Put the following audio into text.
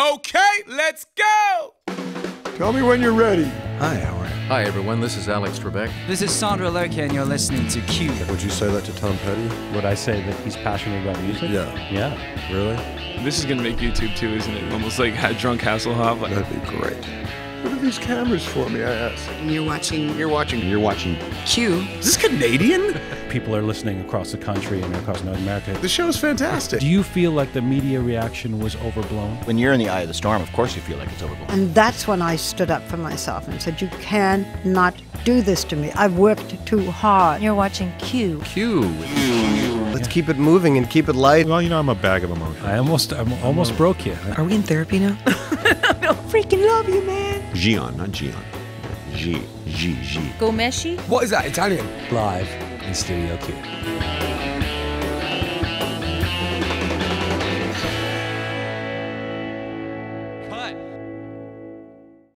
Okay, let's go! Tell me when you're ready. Hi, Howard. Hi, everyone. This is Alex Trebek. This is Sandra Lurke, and you're listening to Q. Would you say that to Tom Petty? Would I say that he's passionate about music? Yeah. Yeah. Really? This is going to make YouTube, too, isn't it? Almost like Drunk Hasselhoff. That'd be great. What are these cameras for me, I ask? You're watching Q. Is this Canadian? People are listening across the country and across North America. The show's fantastic. Do you feel like the media reaction was overblown? When you're in the eye of the storm, of course you feel like it's overblown. And that's when I stood up for myself and said, you cannot do this to me. I've worked too hard. You're watching Q. Q. Let's keep it moving and keep it light. Well, you know, I'm a bag of emotions. I'm almost broke here. Are we in therapy now? I freaking love you, man. Jian, not Gian. G. Ghomeshi? What is that? Italian. Live in Studio Q.